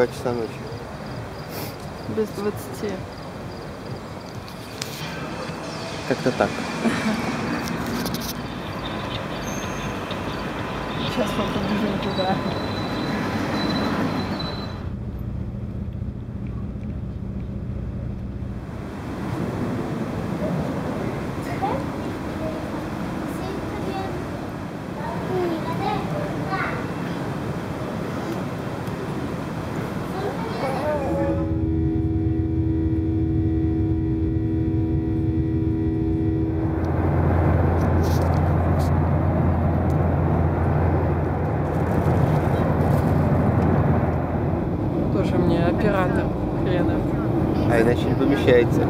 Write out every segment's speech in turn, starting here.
2 часа ночи. Без 20. Как-то так. Сейчас мы побежим туда. Оператор хрена. А иначе не помещается.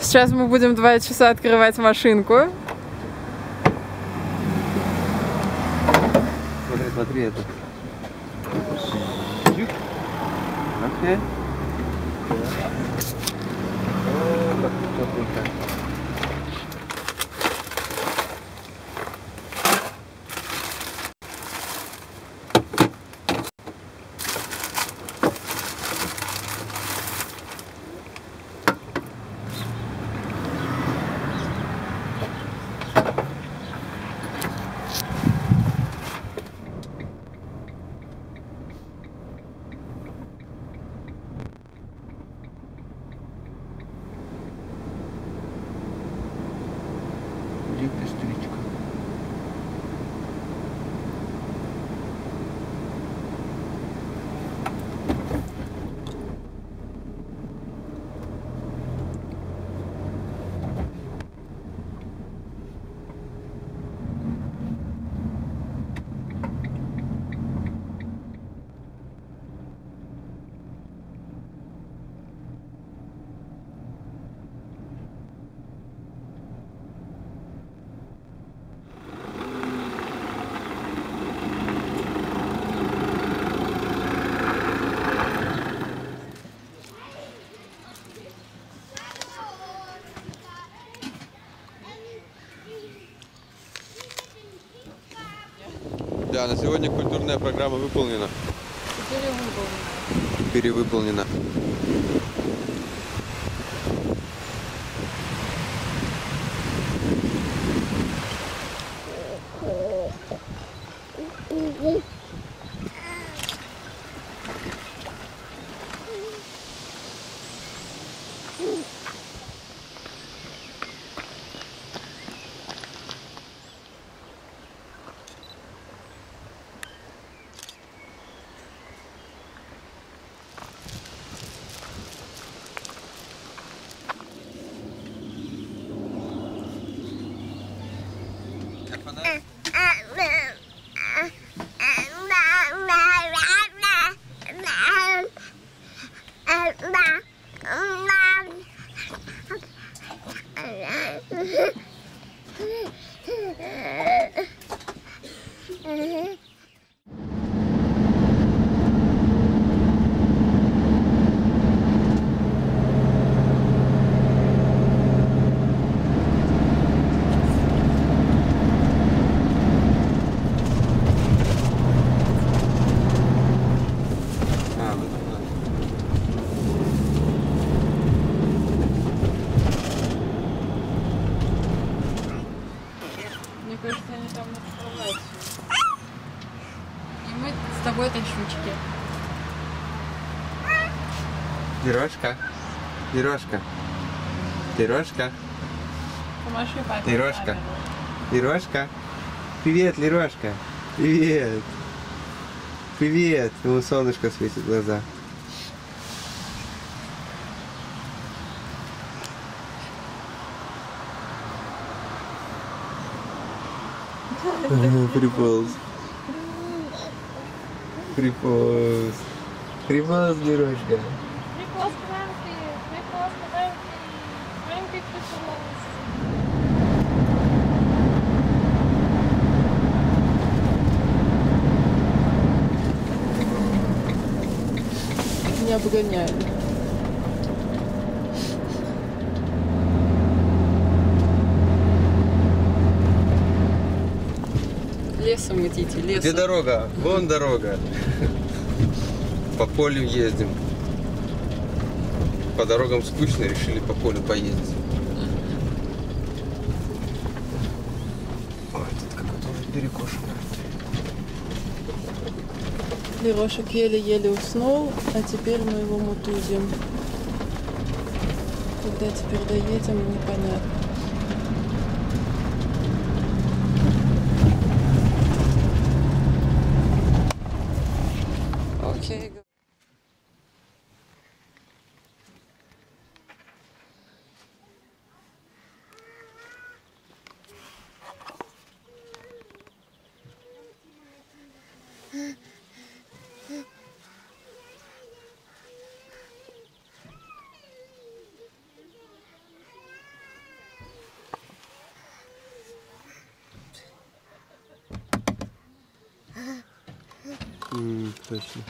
Сейчас мы будем 2 часа открывать машинку. Смотри, смотри, это. Окей. Да, на сегодня культурная программа выполнена. Перевыполнена. Пирожка. Пирожка. Пирожка. Лерошка. Лерошка. Привет, Лерошка. Привет. Привет. Ему солнышко светит в глаза. Приполз. Приполз. Приполз, Лерошка. Приполз к Рэнки. Приполз к Рэнки. Рэнки приполз. Меня обгоняют. Лесом идите, лесом. Где дорога? Вон дорога. По полю ездим. По дорогам скучно, решили по полю поездить. Ой, тут какой-то уже перекошен. Лерошек еле-еле уснул, а теперь мы его мутузим. Когда теперь доедем, непонятно. Окей. Точно.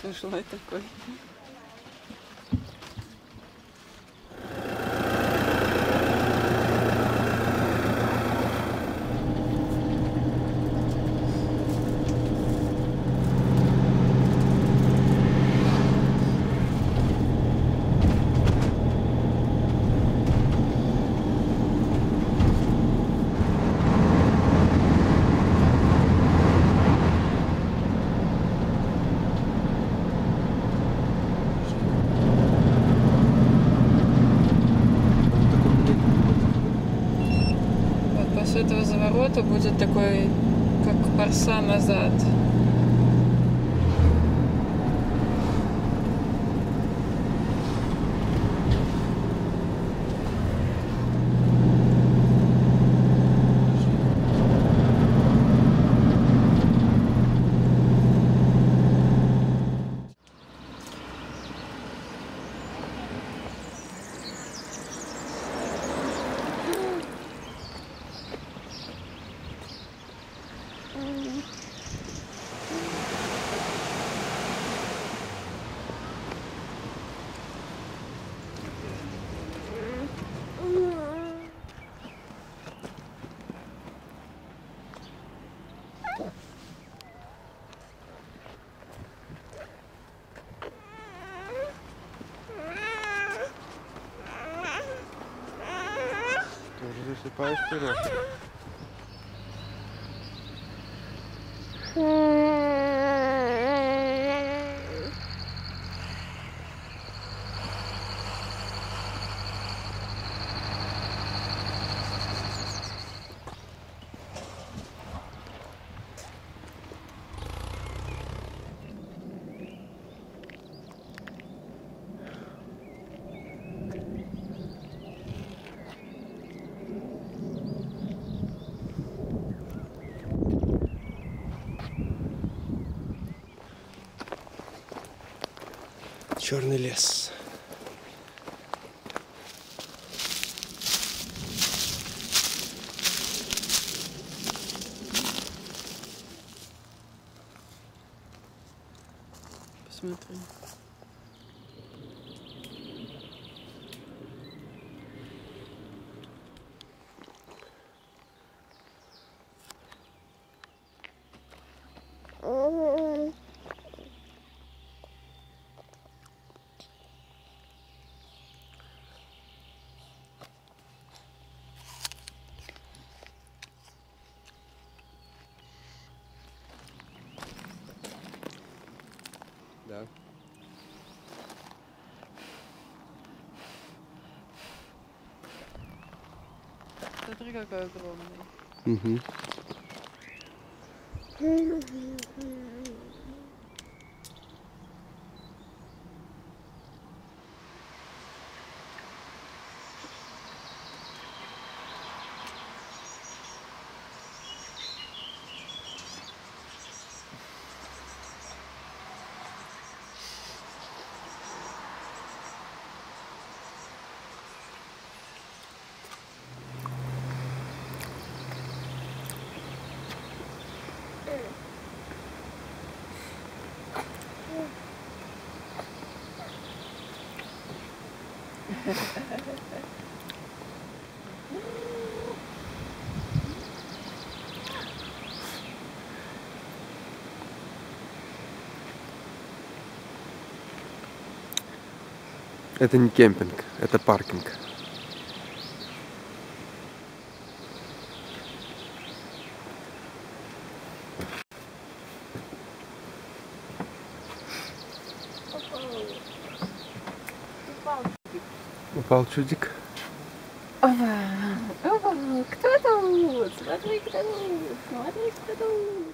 Слышала я такой. Этого заворота будет такой, как парса назад. Засыпаешь, Лерошка? Черный лес. Посмотри. Да. Смотри, какой огромный. Угу. Это не кемпинг, это паркинг. Упал чудик. Опа. Опа. Кто там? Смотри, кто там. Смотри, кто там.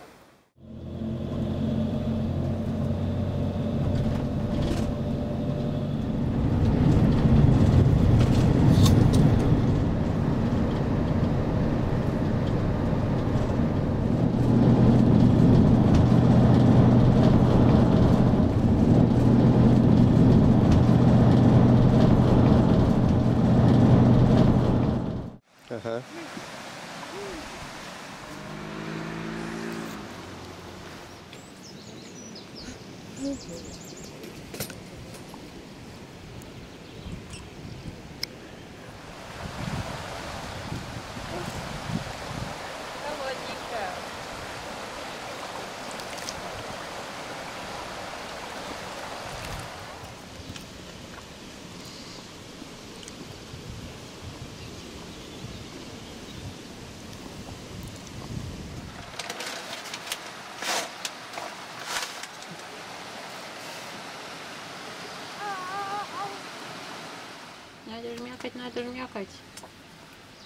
Надо жмякать.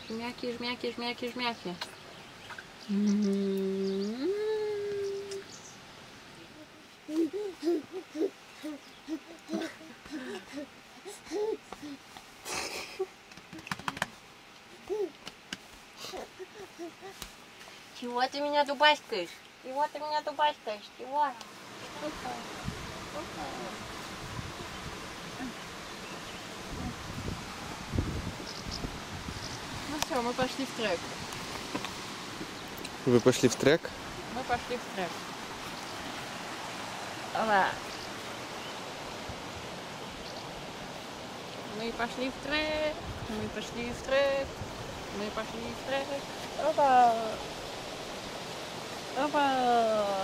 Жмяки, жмяки, жмяки, жмяки. Чего ты меня дубаськаешь? Чего ты меня дубаськаешь? Чего? Все, мы пошли в трек. Вы пошли в трек? Мы пошли в трек. Ла. Мы пошли в трек. Мы пошли в трек. Мы пошли в трек. Опа. Опа.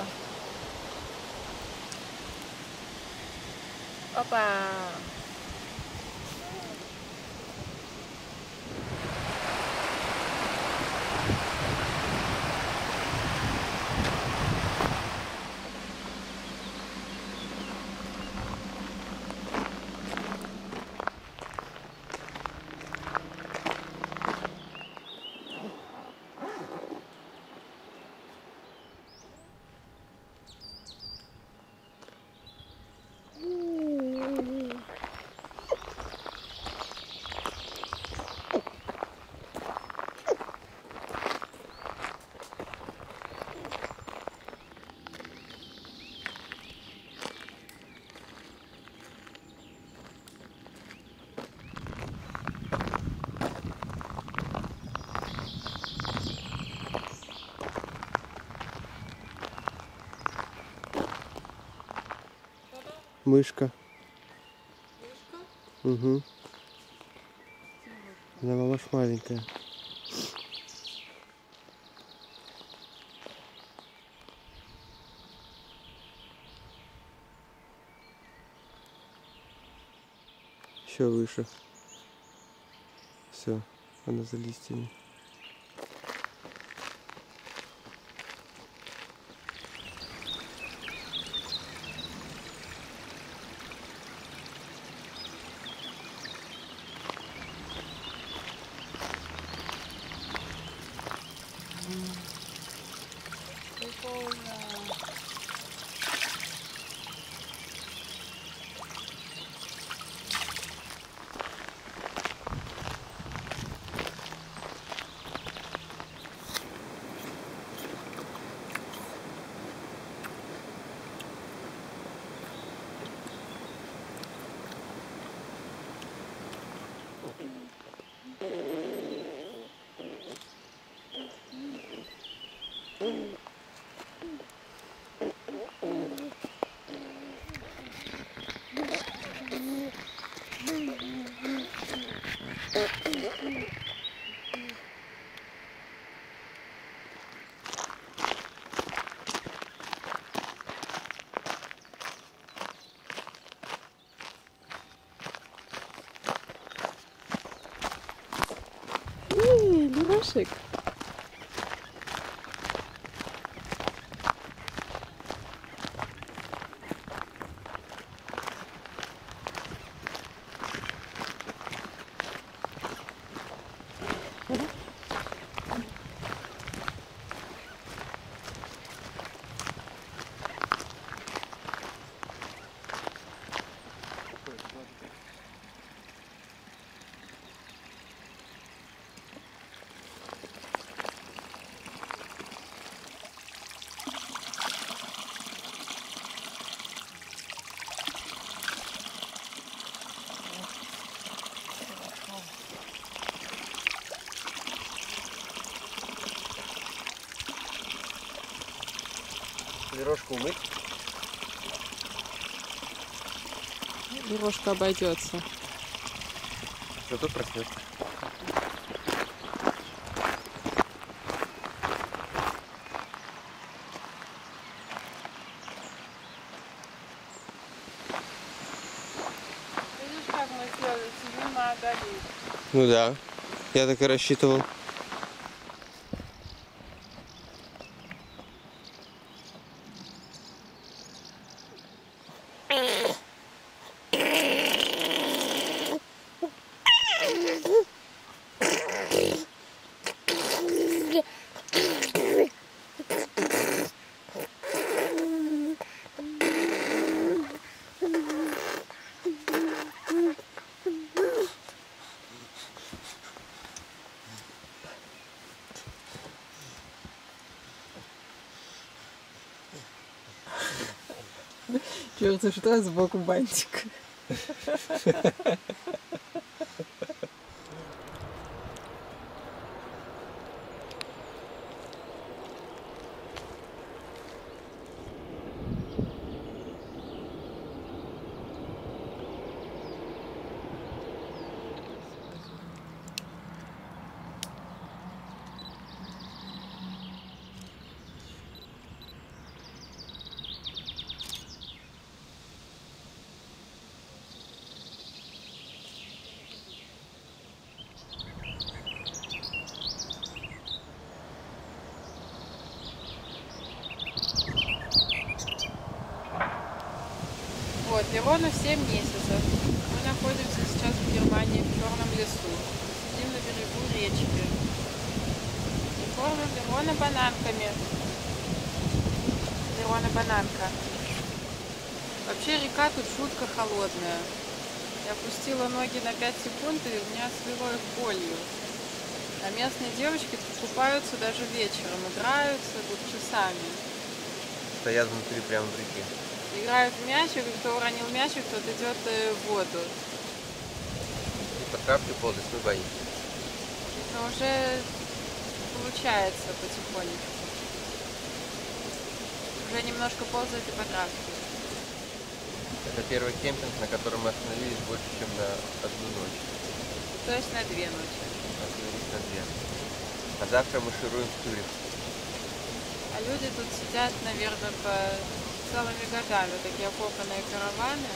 Опа. Мышка. Мышка? Угу. Она волош маленькая. Еще выше. Все, она за листьями. плюсик. Верошку умыть. Верошка обойдется. Зато проснется. Видишь, как мы сделали? Тебе надо лить. Ну да, я так и рассчитывал. Чёрт, что сбоку бантик. Ровно 7 месяцев. Мы находимся сейчас в Германии, в Черном лесу. Сидим на берегу речки. И кормим Лерона бананками. Лерона бананка. Вообще река тут жутко холодная. Я опустила ноги на 5 секунд, и у меня свело их болью. А местные девочки тут купаются даже вечером. Играются тут часами. Стоят внутри прямо в реке. Играют в мячик, и кто уронил мячик, тот идет в воду. И по капле полость мы боимся. Но уже получается потихонечку. Уже немножко ползает и по травке. Это первый кемпинг, на котором мы остановились больше, чем на одну ночь. То есть на 2 ночи. Остановились на 2. А завтра мы шируем в Тюринг. А люди тут сидят, наверное, по... целыми годами, такие окопанные караваны.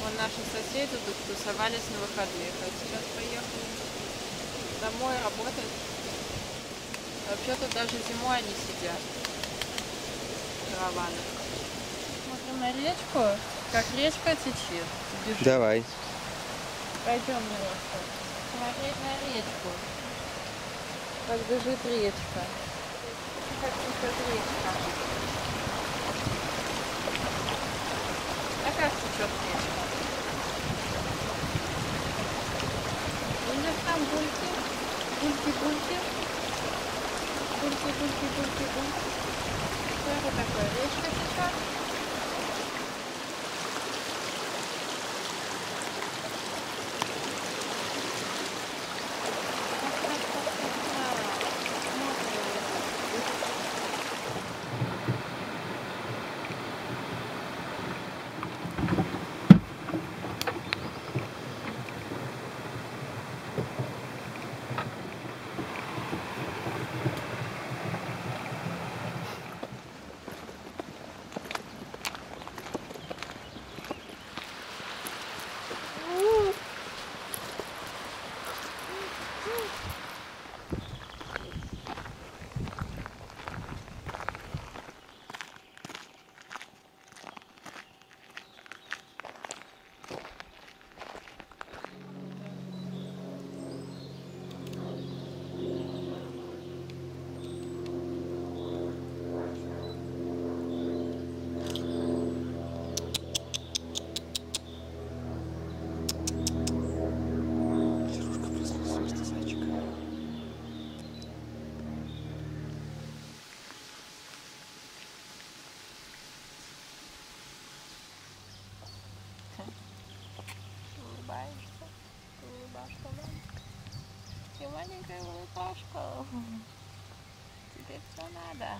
Вон наши соседи тут тусовались на выходных, а сейчас поехали домой работать. Вообще тут даже зимой они сидят, караваны. Смотрим на речку, как речка течет. Бежит. Давай. Пойдем немножко смотреть на речку, как бежит речка. Как течет речка. Как течет речка? У нас там бульки, бульки-бульки, бульки-бульки-бульки-бульки. Что это такое? Речка течет? маленькая улыбашка. Тебе все надо.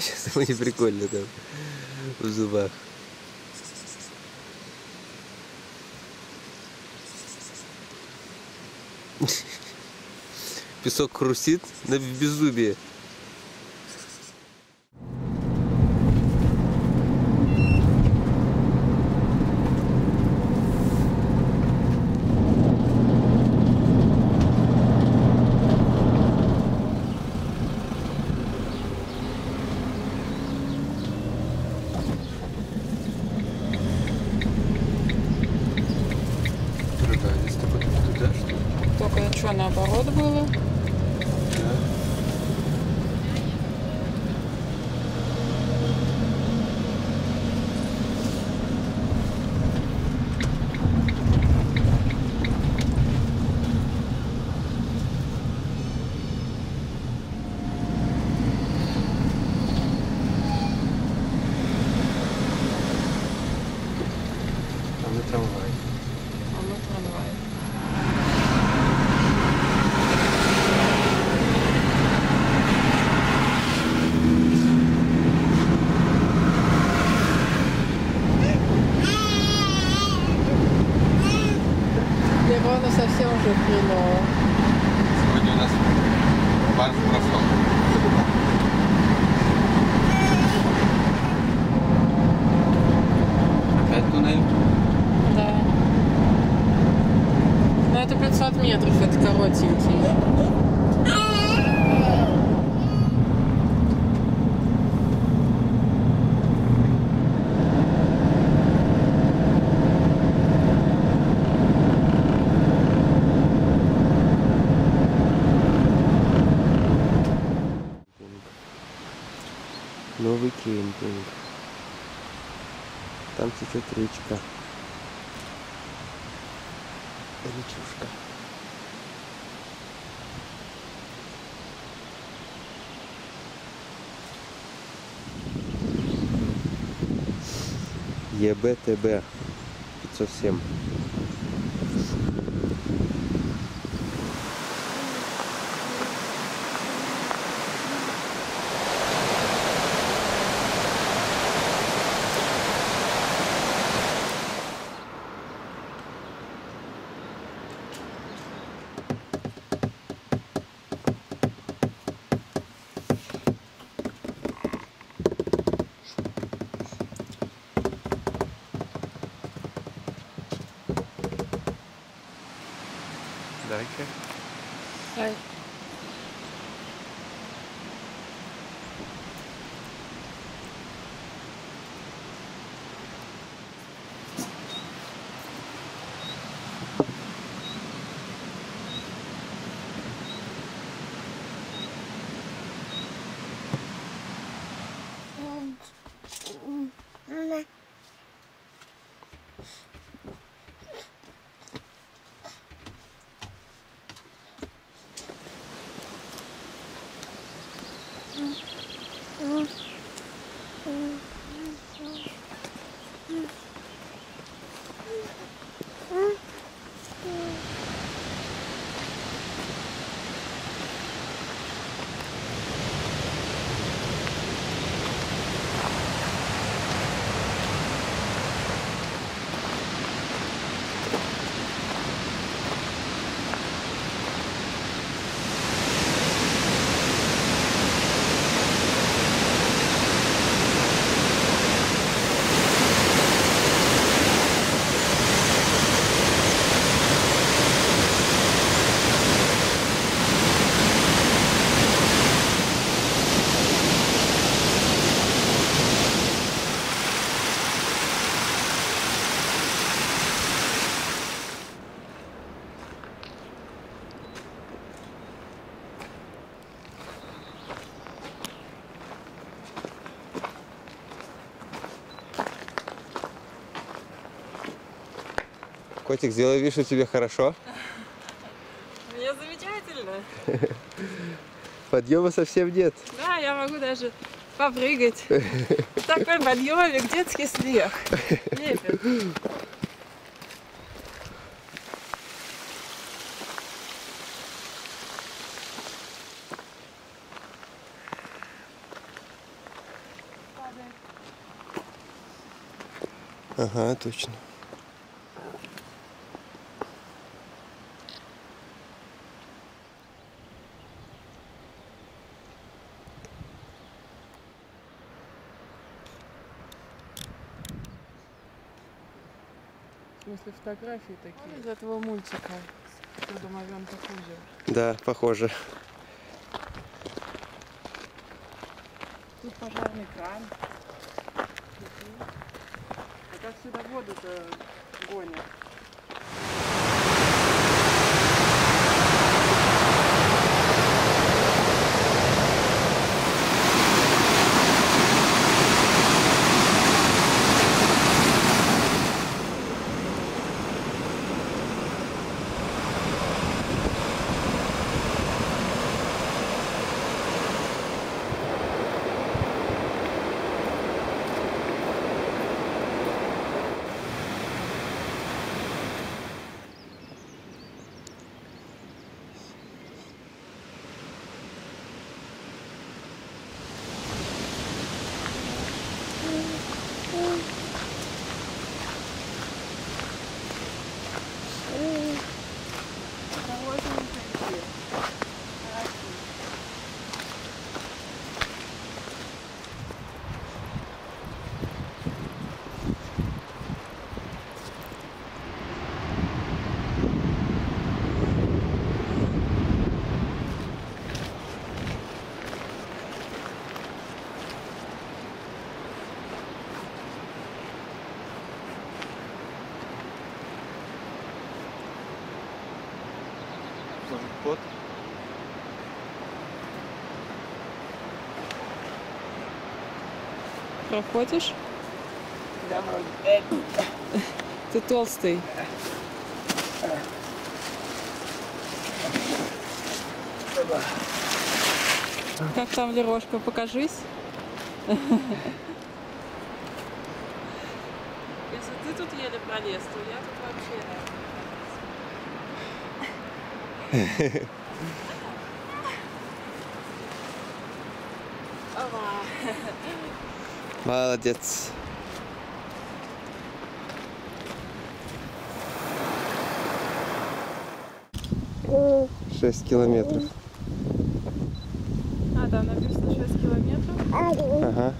Сейчас ему не прикольно там в зубах. Песок хрустит на беззубие. Наоборот было. Сегодня у нас бар в бросок. Опять туннель? Да. Но это 500 метров, это коротенький. Новый кемпинг. Там течет речка. Речушка. БТБ 507. Doйтер. Hi. Котик, сделай вид, что тебе хорошо. Мне замечательно. Подъема совсем нет. Да, я могу даже попрыгать. Такой подъемик, детский смех. Ага, точно. В смысле, фотографии такие? Из этого мультика. Домовенка хуже. Да, похоже. Тут пожарный кран. Как сюда воду-то гонят? Кот. Проходишь? Да, вроде. Ты толстый. Как там Лерошка, покажись. Если ты тут еле пролез, то я тут вообще... Молодец. Шесть километров. А, там написано 6 километров. Ага.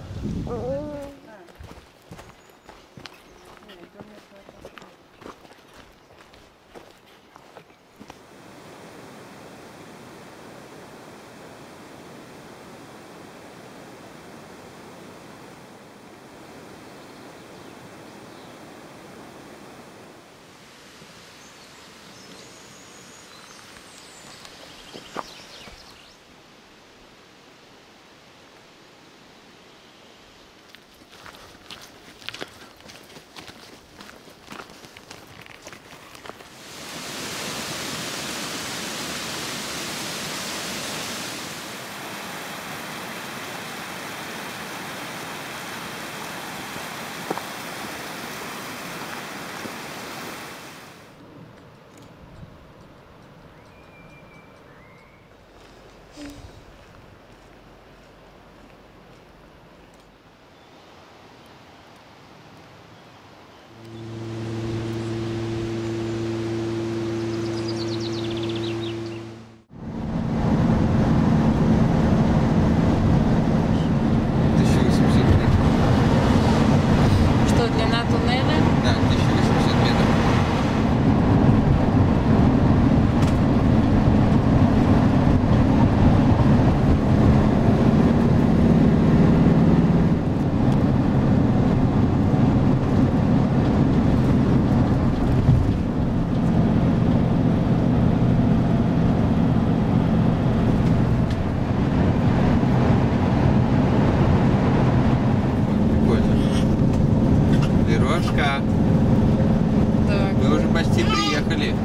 Мы уже почти приехали.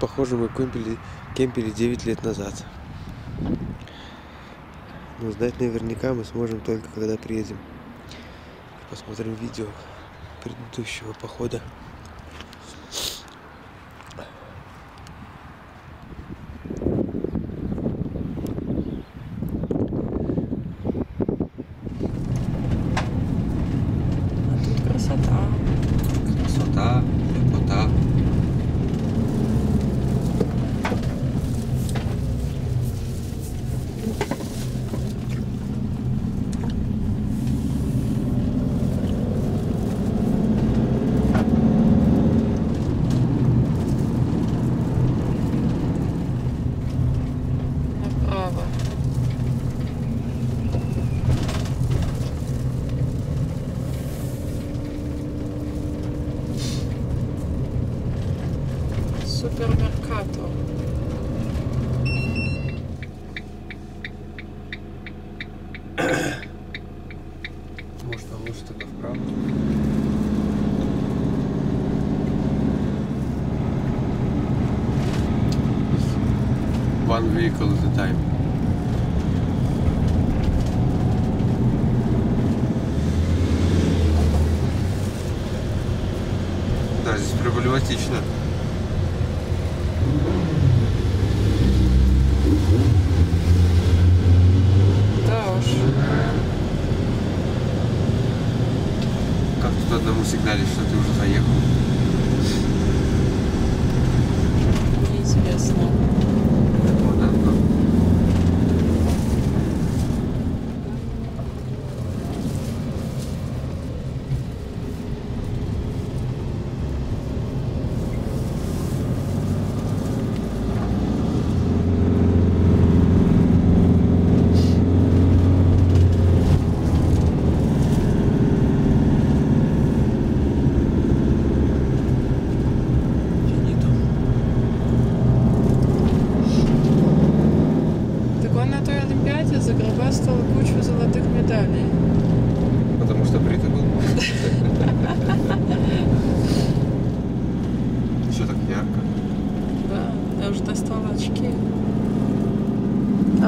Похоже, мы кемпили 9 лет назад. Но знать наверняка мы сможем только когда приедем. Посмотрим видео предыдущего похода. One vehicle at a time. Да, здесь проблематично. Да уж. Как тут одному сигналить, что ты уже заехал? Неизвестно.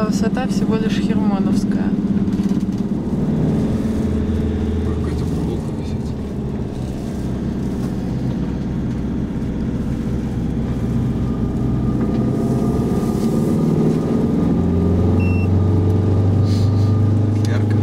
Высота всего лишь хермоновская. Какая-то проволока висит. Ярко.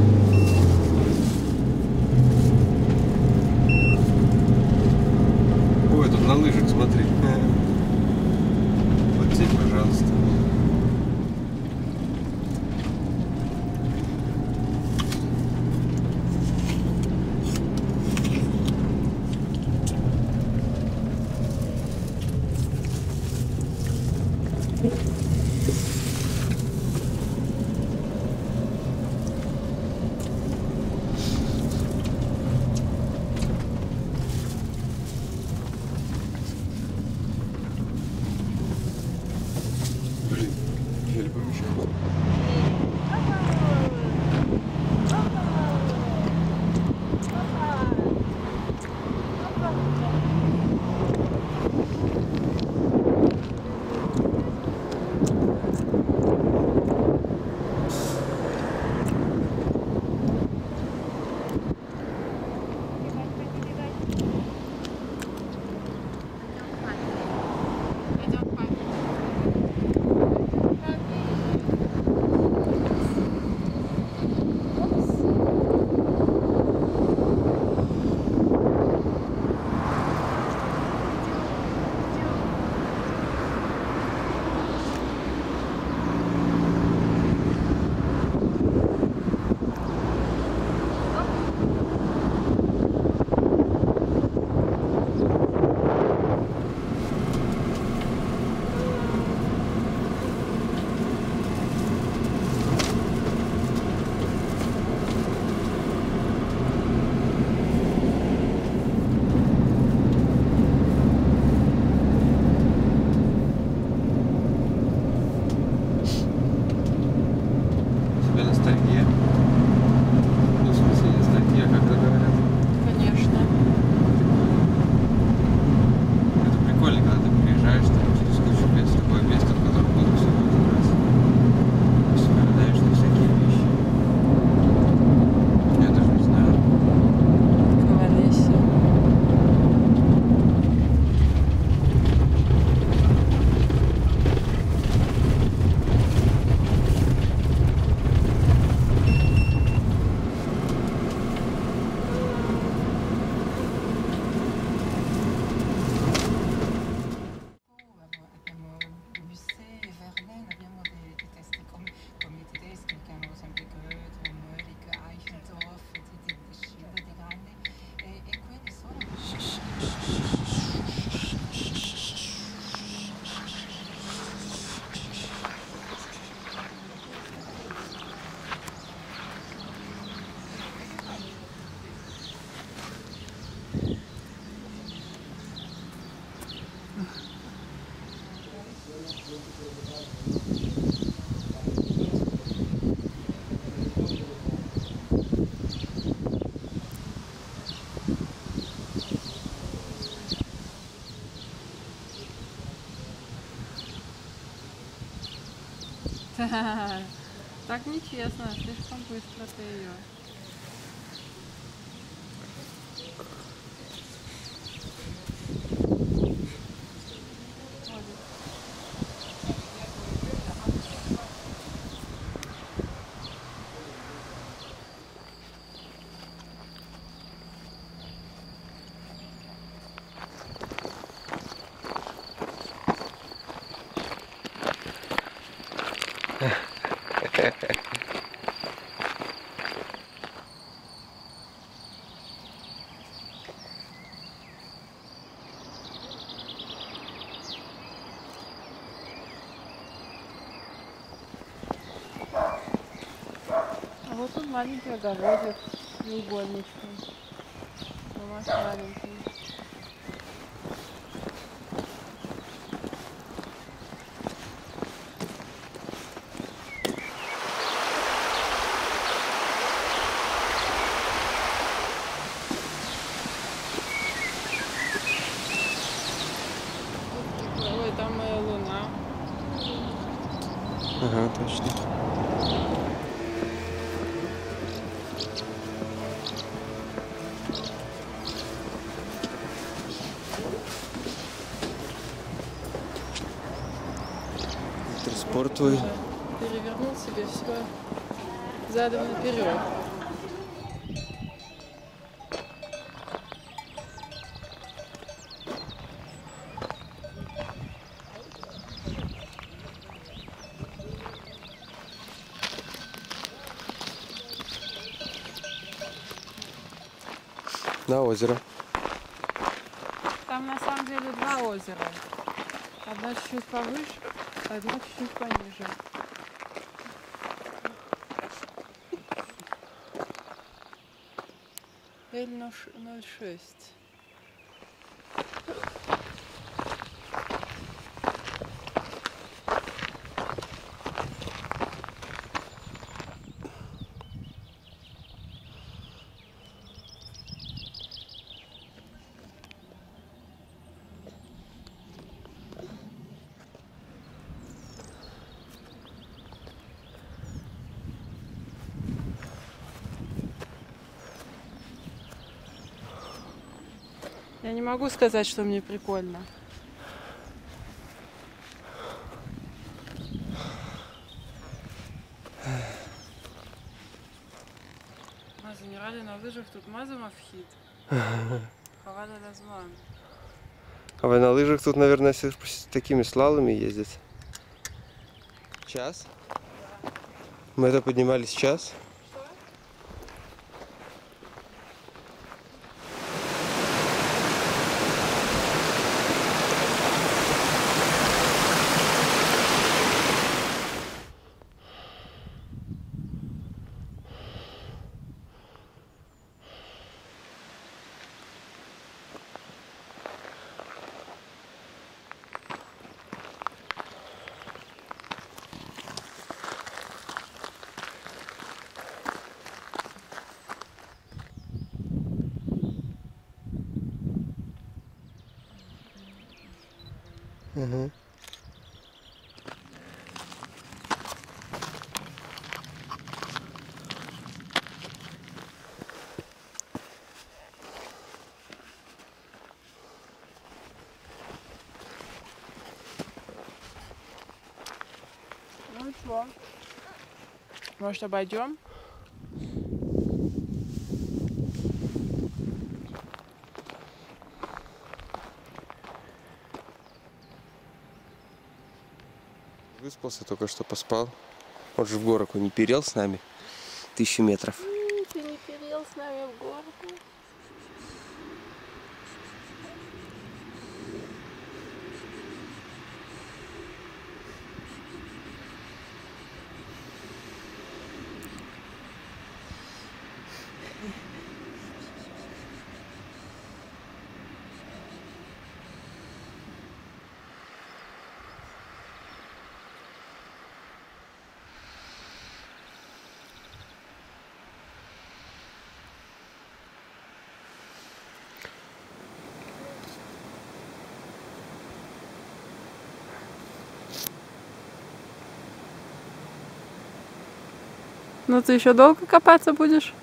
так нечестно, слишком быстро ты ее. Вот тут маленький огородик, треугольничный, у вас маленький. Ой, там моя луна. Ага, точно. Спорт твой. Перевернул себе все задом наперед. На озеро. Там на самом деле два озера. Одно чуть-чуть повыше, одно чуть-чуть пониже. L06. Я не могу сказать, что мне прикольно. Мы занирали на лыжах, тут мазома в хит. Хавана Дазман. А вы на лыжах тут, наверное, все с такими слалами ездят. Час? Да. Мы это поднимались час. Угу. Ну что, может, обойдем? Выспался, только что поспал. Он же в горку не перел с нами. 1000 метров. Ты не перел с нами в горку. Ну ты еще долго копаться будешь?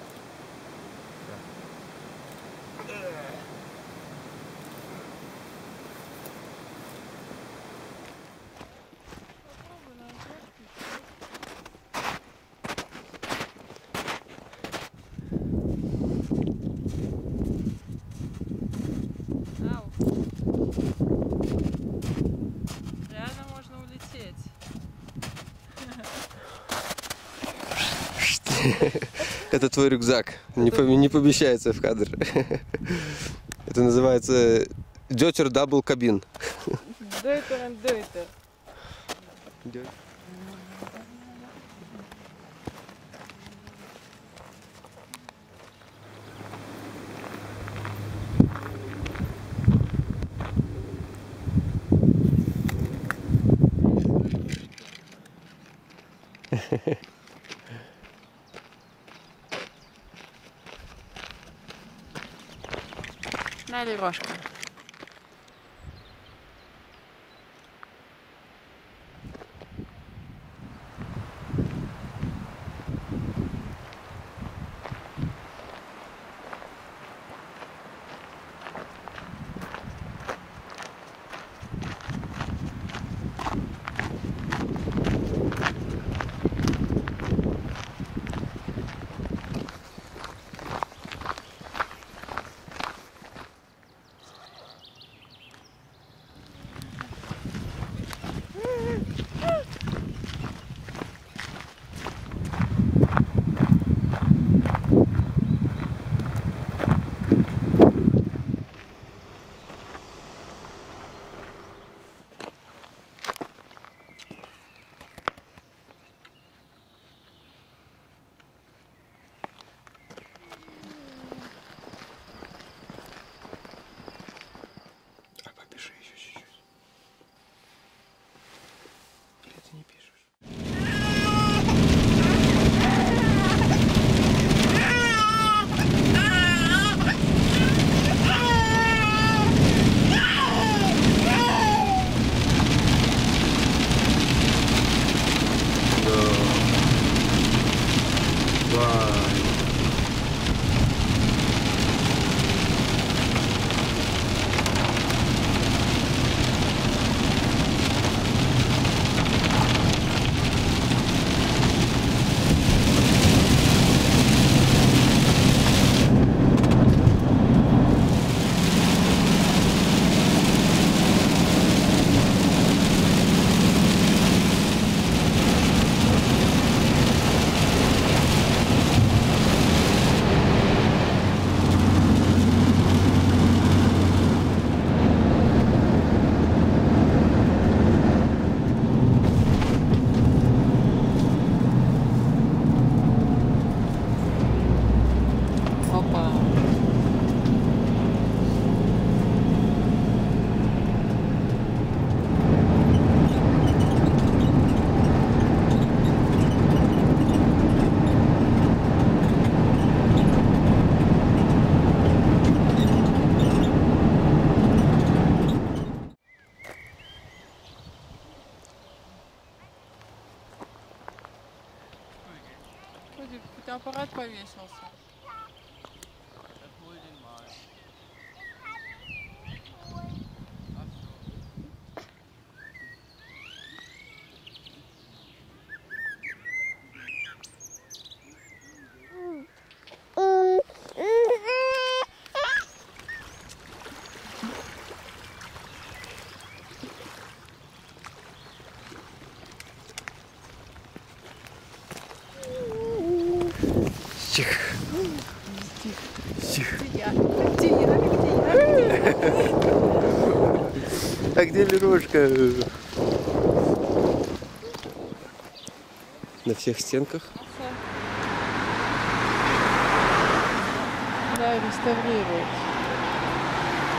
Это твой рюкзак, не помещается в кадр. Это называется Дойтер дабл кабин. Дойтер и Дойтер. Рожка. Аппарат повесился. А где Лерушка? На всех стенках? Да, реставрируют.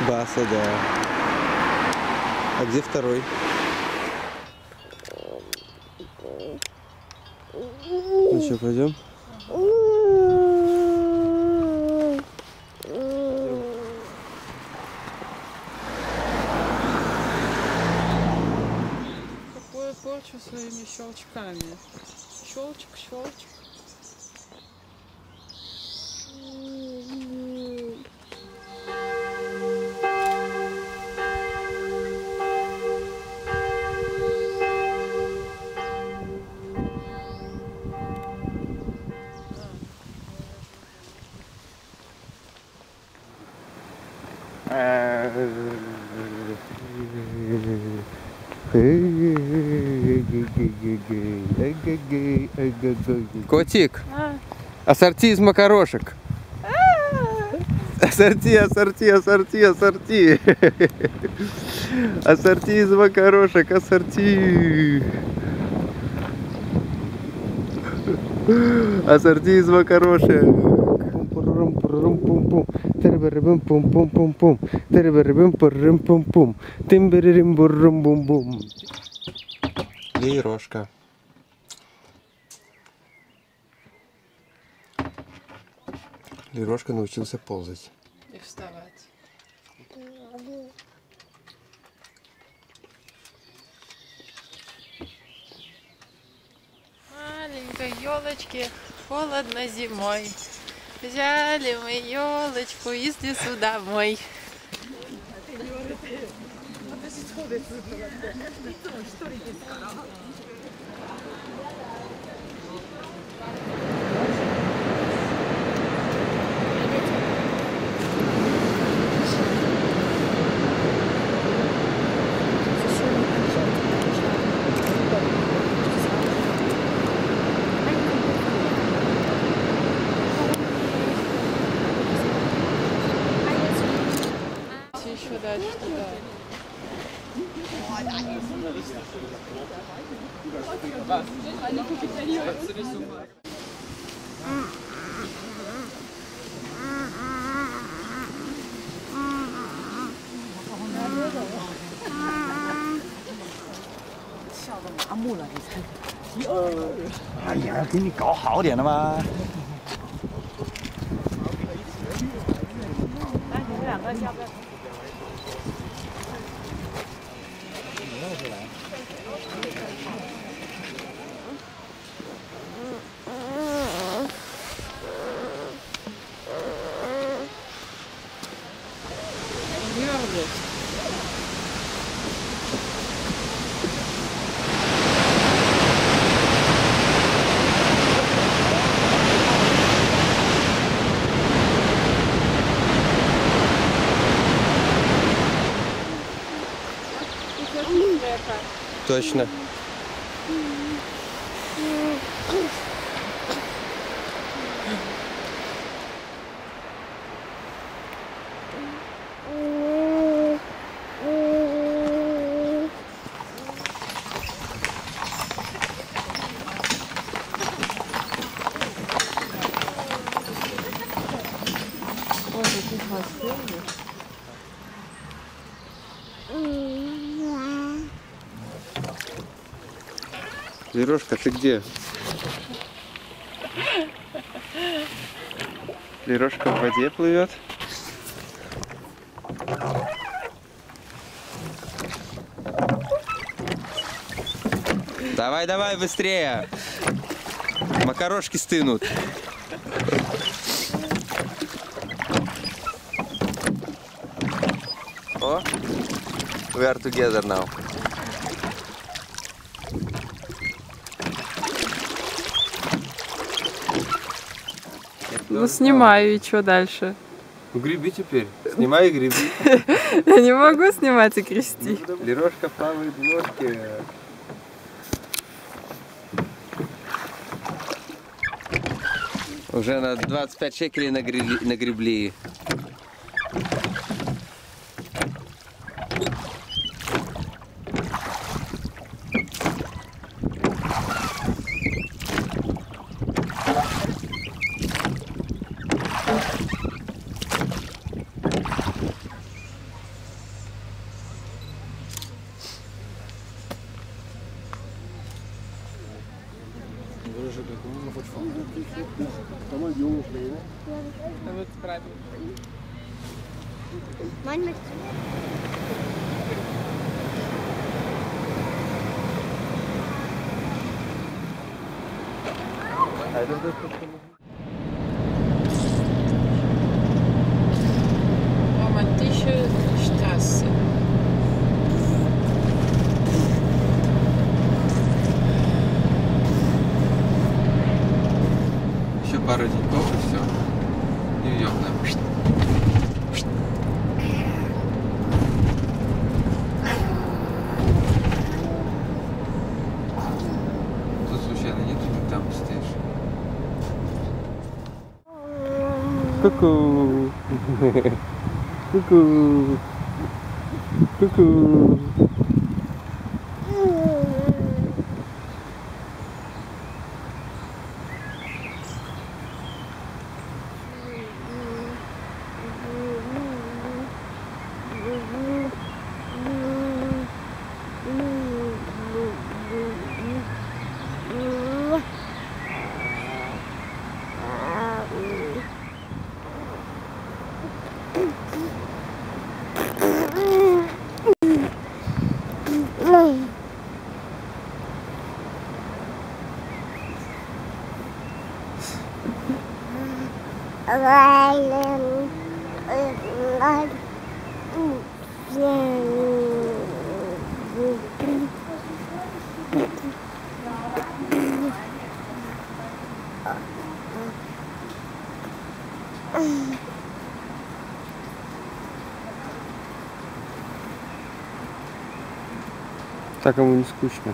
Баса, да. А где второй? Ну что, пойдем? Порчу своими щелчками. Щелчик, щелчик. Котик, ассорти из макарошек. Ассорти. Ассорти из макарошек, ассорти. Ассорти из макарошек. И рожка. Лерошка научился ползать. И вставать. Маленькой елочке холодно зимой. Взяли мы елочку из лесу домой.哎呀，给你搞好点的嘛！来，你们两个要不要？ Точно. Лерошка, ты где? Лерошка в воде плывет. Давай, давай, быстрее! Макарошки стынут. О, we are together now. Ну снимаю, и что дальше? Греби теперь. Снимай и греби. Я не могу снимать и грести. Лерошка плавает в лодке. Уже на 25 шекелей нагребли. Ку-ку. Ку-ку. Ку-ку. Так ему не скучно.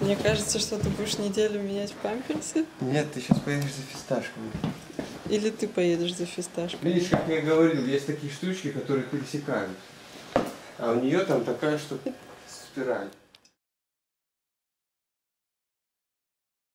Мне кажется, что ты будешь неделю менять памперсы? Нет, ты сейчас поедешь за фисташками. Или ты поедешь за фисташками. Видишь, как я говорил, есть такие штучки, которые пересекают. А у нее там такая штука, спираль.